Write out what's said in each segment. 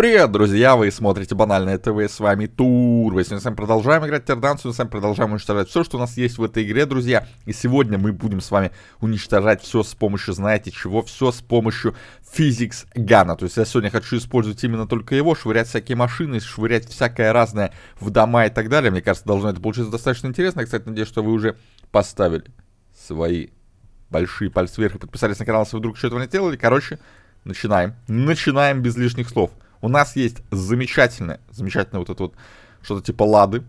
Привет, друзья, вы смотрите Банальное ТВ, с вами Тур. Мы с вами продолжаем играть в Тердансу, мы с вами продолжаем уничтожать все, что у нас есть в этой игре, друзья. И сегодня мы будем с вами уничтожать все с помощью, знаете чего, все с помощью Physics Gun. То есть я сегодня хочу использовать именно только его, швырять всякие машины, швырять всякое разное в дома и так далее. Мне кажется, должно это получиться достаточно интересно. Я, кстати, надеюсь, что вы уже поставили свои большие пальцы вверх и подписались на канал, если вы вдруг еще этого не делали. Короче, начинаем. Начинаем без лишних слов. У нас есть замечательное вот это вот, что-то типа лады.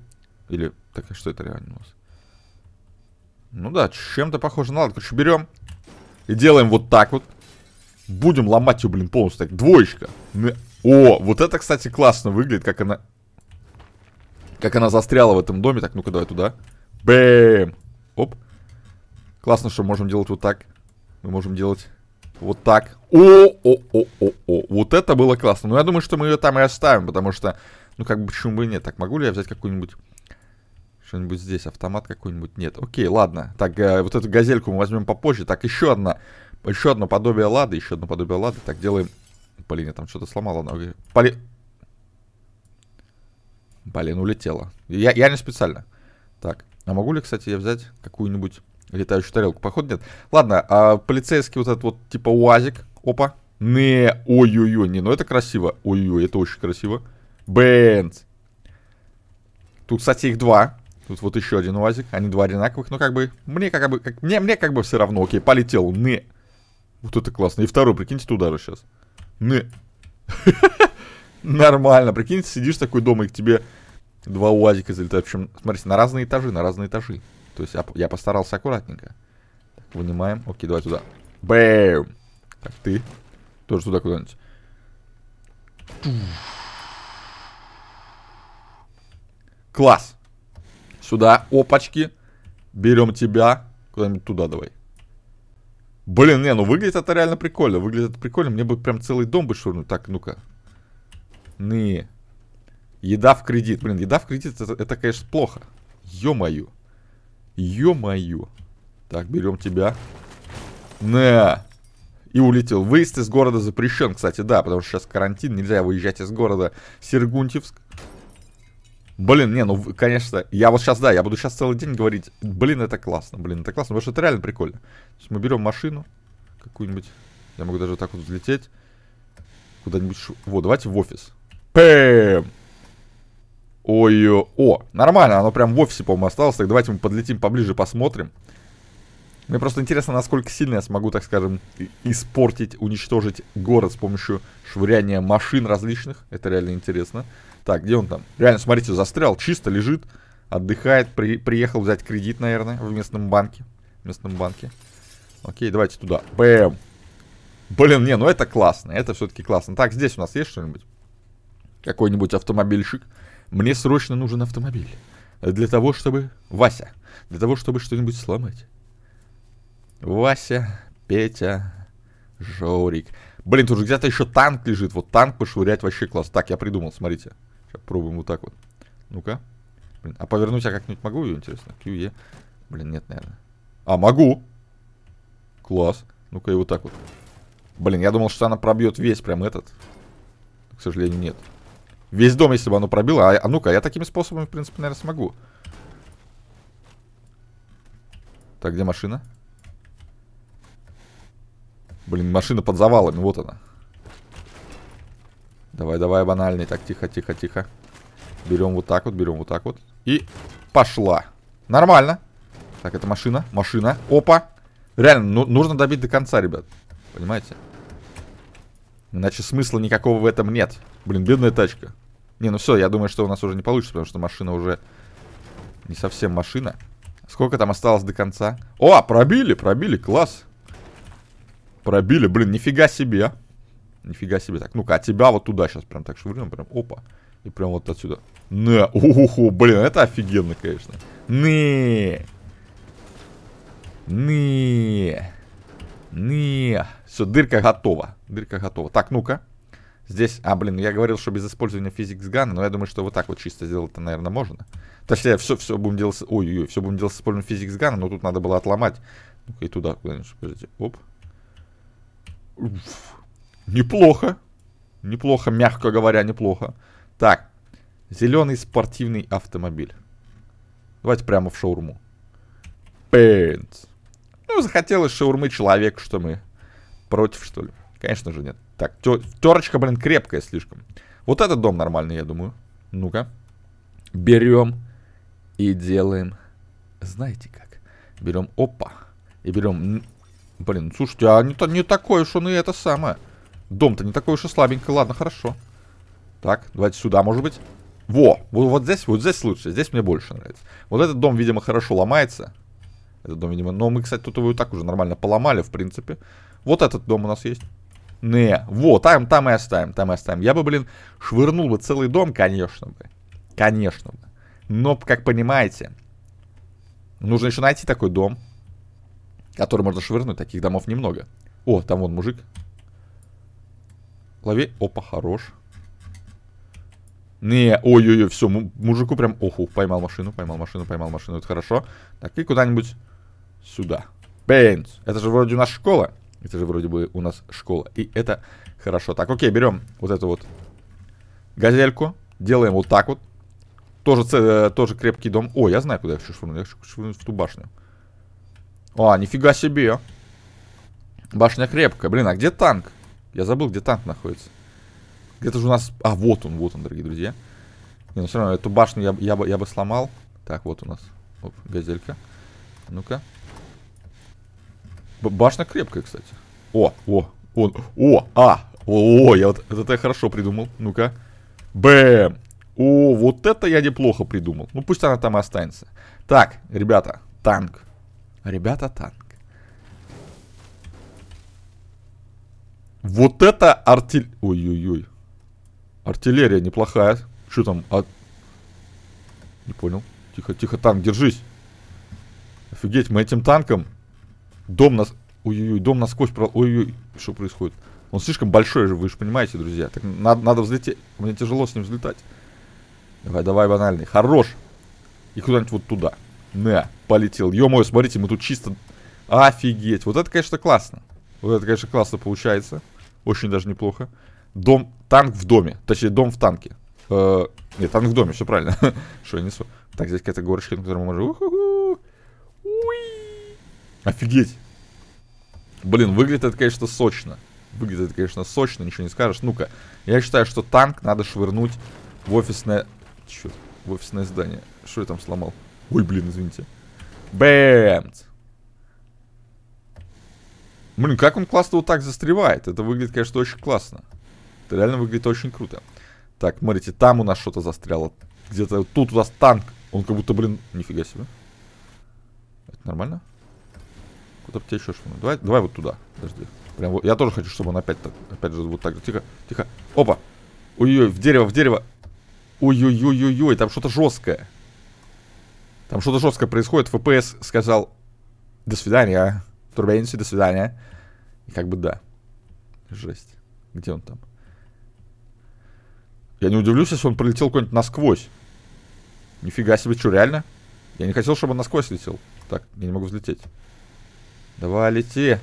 Или, так, что это реально у нас? Ну да, чем-то похоже на лад. Короче, берем и делаем вот так вот. Будем ломать ее, блин, полностью. Так, двоечка. О, вот это, кстати, классно выглядит, как она... Как она застряла в этом доме. Так, ну-ка, давай туда. Бэм. Оп. Классно, что можем делать вот так. Мы можем делать... Вот так. О-о-о-о-о. Вот это было классно. Ну, я думаю, что мы ее там и оставим, потому что... Ну, как бы, почему бы и нет? Так, могу ли я взять какую-нибудь... Что-нибудь здесь? Автомат какой-нибудь? Нет. Окей, ладно. Так, вот эту газельку мы возьмем попозже. Так, еще одна. Еще одно подобие лады. Еще одно подобие лады. Так, делаем... Блин, я там что-то сломала. Блин, улетела. Я не специально. Так, а могу ли, кстати, я взять какую-нибудь... Летающую тарелку, походу, нет. Ладно, а полицейский вот этот вот, типа, уазик. Опа. Не, ой-ой-ой, не, ну это красиво. Ой-ой, это очень красиво. Бенц. Тут, кстати, их два. Тут вот еще один уазик. Они два одинаковых, но как бы, мне как бы все равно. Окей, полетел. Не. Вот это классно. И второй, прикиньте, ты ударишь сейчас. Не. Нормально, прикиньте, сидишь такой дома, и к тебе два уазика залетают. В общем, смотрите, на разные этажи, на разные этажи. То есть я постарался аккуратненько. Так, вынимаем. Окей, давай туда. Бэм. Так, ты. Тоже туда куда-нибудь. Класс. Сюда. Опачки. Берем тебя. Куда-нибудь туда давай. Блин, не, ну выглядит это реально прикольно. Выглядит это прикольно. Мне бы прям целый дом бы швырнуть. Так, ну-ка. Не. Еда в кредит. Блин, еда в кредит, это конечно, плохо. Ё-моё. Ё-моё. Так, берем тебя. На. И улетел. Выезд из города запрещен, кстати, да. Потому что сейчас карантин, нельзя выезжать из города Сергунтьевск. Блин, не, ну, конечно. Я вот сейчас, да, я буду сейчас целый день говорить. Блин, это классно, потому что это реально прикольно. Мы берем машину какую-нибудь. Я могу даже вот так вот взлететь. Куда-нибудь. Вот, давайте в офис. Пэм. Ой-ой, о, нормально, оно прям в офисе, по-моему, осталось. Так, давайте мы подлетим поближе, посмотрим. Мне просто интересно, насколько сильно я смогу, так скажем, испортить, уничтожить город с помощью швыряния машин различных. Это реально интересно. Так, где он там? Реально, смотрите, застрял, чисто лежит, отдыхает, приехал взять кредит, наверное, в местном банке. Окей, давайте туда. Бэм. Блин, не, ну это классно, это все-таки классно. Так, здесь у нас есть что-нибудь? Какой-нибудь автомобильщик. Мне срочно нужен автомобиль. Для того, чтобы... Вася. Для того, чтобы что-нибудь сломать. Вася, Петя, Жорик. Блин, тут же где-то еще танк лежит. Вот танк пошвырять вообще класс. Так, я придумал, смотрите. Сейчас пробуем вот так вот. Ну-ка. Блин, а повернуть я как-нибудь могу ее, интересно? QE. Блин, нет, наверное. А, могу. Класс. Ну-ка и вот так вот. Блин, я думал, что она пробьет весь прям этот. К сожалению, нет. Весь дом, если бы оно пробило. А ну-ка, я такими способами, в принципе, наверное, смогу. Так, где машина? Блин, машина под завалами, вот она. Давай, давай, банальный. Так, тихо, тихо, тихо. Берем вот так вот, берем вот так вот. И пошла. Нормально. Так, это машина, машина. Опа. Реально, ну, нужно добить до конца, ребят. Понимаете? Иначе смысла никакого в этом нет. Блин, бедная тачка. Не, ну все, я думаю, что у нас уже не получится, потому что машина уже не совсем машина. Сколько там осталось до конца? О, пробили, пробили, класс. Пробили, блин, нифига себе. Нифига себе. Так, ну-ка, а тебя вот туда сейчас прям так швырнем, прям, опа. И прям вот отсюда. На, уху, блин, это офигенно, конечно. Не. Все, дырка готова. Дырка готова. Так, ну-ка. Здесь, а, блин, я говорил, что без использования Physics Gun, но я думаю, что вот так вот чисто сделать-то, наверное, можно. Точнее, все будем делать... Ой-ой-ой, все будем делать с использованием Physics Gun, но тут надо было отломать. Ну-ка, и туда куда-нибудь, подождите. Оп. Уф. Неплохо. Неплохо, мягко говоря, неплохо. Так, зеленый спортивный автомобиль. Давайте прямо в шаурму. Пейнт. Ну, захотелось шаурмы человек, что мы против, что ли? Конечно же нет. Так, терочка, блин, крепкая слишком. Вот этот дом нормальный, я думаю. Ну-ка. Берем и делаем. Знаете как? Берем, опа. И берем... Блин, слушайте, а не такой уж он и это самое. Дом-то не такой уж и слабенький. Ладно, хорошо. Так, давайте сюда, может быть. Во! Вот здесь лучше. Здесь мне больше нравится. Вот этот дом, видимо, хорошо ломается. Этот дом, видимо... Но мы, кстати, тут его и так уже нормально поломали, в принципе. Вот этот дом у нас есть. Не, вот, там и оставим, там и оставим. Я бы, блин, швырнул бы целый дом, конечно бы. Конечно бы. Но, как понимаете, нужно еще найти такой дом, который можно швырнуть, таких домов немного. О, там вон мужик. Лови, опа, хорош. Не, ой-ой-ой, все, мужику прям, оху, поймал машину, это хорошо. Так, и куда-нибудь сюда. Пейнс, это же вроде у нас школа. Это же вроде бы у нас школа. И это хорошо. Так, окей, берем вот эту вот газельку. Делаем вот так вот. Тоже крепкий дом. О, я знаю, куда я хочу швырнуть. Я хочу швырнуть в ту башню. А, нифига себе. Башня крепкая. Блин, а где танк? Я забыл, где танк находится. Где-то же у нас... А, вот он, дорогие друзья. Не, ну все равно эту башню я бы сломал. Так, вот у нас. Оп, газелька. Ну-ка. Башня крепкая, кстати. Я вот это я хорошо придумал. Ну-ка. Бэм. О, вот это я неплохо придумал. Ну, пусть она там и останется. Так, ребята, танк. Ребята, танк. Вот это артиллерия. Ой-ой-ой. Артиллерия неплохая. Что там? Не понял. Тихо, танк, держись. Офигеть, мы этим танком... Дом нас... Ой-ой-ой, дом насквозь... Ой-ой-ой, что происходит? Он слишком большой же, вы же понимаете, друзья. Так, надо взлететь. Мне тяжело с ним взлетать. Давай, банальный. Хорош. И куда-нибудь вот туда. На, полетел. Ё-моё, смотрите, мы тут чисто... Офигеть. Вот это, конечно, классно. Вот это, конечно, классно получается. Очень даже неплохо. Дом... Танк в доме. Точнее, дом в танке. Нет, танк в доме, все правильно. Что я несу? Так, здесь какая-то горочка, на которой мы можем... Офигеть. Блин, выглядит это, конечно, сочно. Выглядит это, конечно, сочно, ничего не скажешь. Ну-ка, я считаю, что танк надо швырнуть в офисное... Черт, в офисное здание. Что я там сломал? Ой, блин, извините. Бэм! Блин, как он классно вот так застревает. Это выглядит, конечно, очень классно. Это реально выглядит очень круто. Так, смотрите, там у нас что-то застряло. Где-то тут у нас танк. Он как будто, блин... Нифига себе. Это нормально? Куда-то тебе еще швырнуть. Давай вот туда. Подожди. Прям вот. Я тоже хочу, чтобы он опять же вот так же. Тихо. Опа. Ой-ой, в дерево. Ой-ой-ой-ой-ой, там что-то жесткое. Там что-то жесткое происходит. ФПС сказал: до свидания. Турбейнси, до свидания. И как бы да. Жесть. Где он там? Я не удивлюсь, если он пролетел куда-нибудь насквозь. Нифига себе, что, реально? Я не хотел, чтобы он насквозь летел. Так, я не могу взлететь. Давай, лети.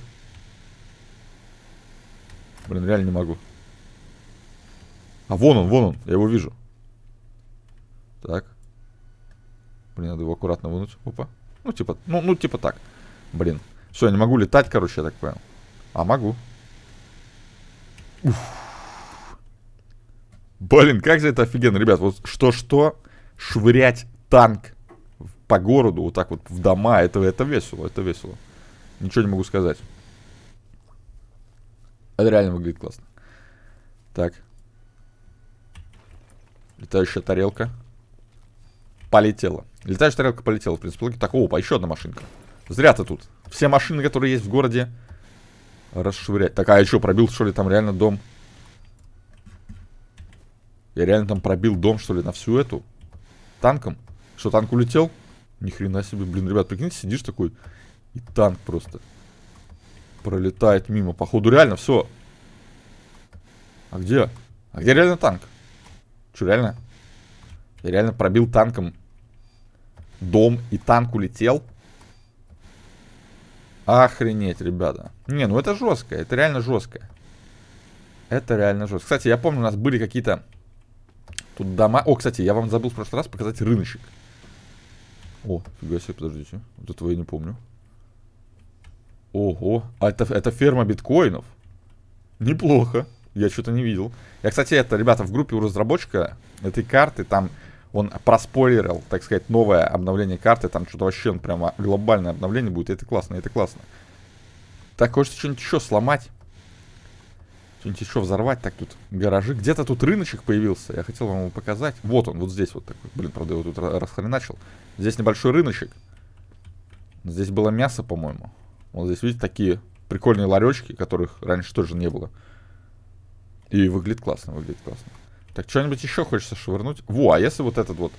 Блин, реально не могу. А вон он, я его вижу. Так. Блин, надо его аккуратно вынуть. Опа. Ну, типа так. Блин. Все, я не могу летать, короче, я так понял. А могу. Уф. Блин, как же это офигенно, ребят. Вот что-что, швырять танк по городу, вот так вот в дома, это весело. Ничего не могу сказать. Это реально выглядит классно. Так. Летающая тарелка. Полетела. Летающая тарелка полетела, в принципе. Так, опа, еще одна машинка. Зря ты тут. Все машины, которые есть в городе, расшвырять. Так, а я что, пробил, что ли, там реально дом? Я реально там пробил дом, что ли, на всю эту? Танком? Что, танк улетел? Ни хрена себе. Блин, ребят, прикиньте, сидишь такой... И танк просто пролетает мимо. Походу реально все. А где? А где реально танк? Че, реально? Я реально пробил танком дом и танк улетел? Охренеть, ребята. Не, ну это жестко. Это реально жестко. Это реально жестко. Кстати, я помню, у нас были какие-то тут дома... О, кстати, я вам забыл в прошлый раз показать рыночек. О, фига себе, подождите. Вот этого я не помню. Ого, а это ферма биткоинов. Неплохо. Я что-то не видел. Я, кстати, это, ребята, в группе у разработчика этой карты, там он проспойлерил, так сказать, новое обновление карты. Там что-то вообще, он прямо глобальное обновление будет. Это классно, это классно. Так, хочется что-нибудь еще сломать. Что-нибудь еще взорвать. Так, тут гаражи. Где-то тут рыночек появился. Я хотел вам его показать. Вот он, вот здесь вот такой. Блин, правда, его тут расхреначил. Здесь небольшой рыночек. Здесь было мясо, по-моему. Вот здесь, видите, такие прикольные ларечки, которых раньше тоже не было. И выглядит классно, выглядит классно. Так, что-нибудь еще хочется швырнуть? Во, а если вот этот вот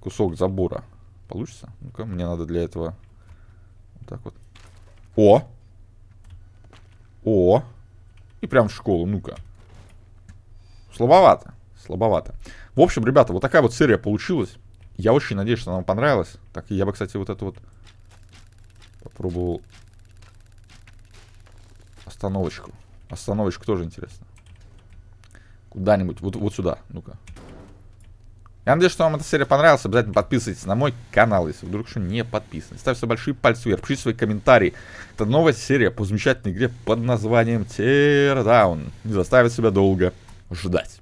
кусок забора получится? Ну-ка, мне надо для этого вот так вот. О! О! И прям в школу, ну-ка. Слабовато, слабовато. В общем, ребята, вот такая вот серия получилась. Я очень надеюсь, что она вам понравилась. Так, я бы, кстати, вот это вот попробовал. Остановочку. Остановочку тоже интересно. Куда-нибудь. Вот сюда. Ну-ка. Я надеюсь, что вам эта серия понравилась. Обязательно подписывайтесь на мой канал, если вдруг еще не подписаны. Ставьте большие пальцы вверх. Пишите свои комментарии. Это новая серия по замечательной игре под названием Teardown. Не заставит себя долго ждать.